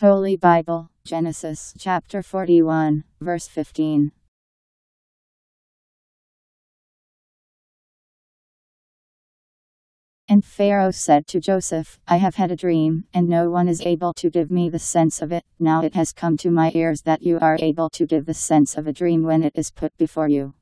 Holy Bible, Genesis chapter 41, verse 15. And Pharaoh said to Joseph, I have had a dream, and no one is able to give me the sense of it. Now it has come to my ears that you are able to give the sense of a dream when it is put before you.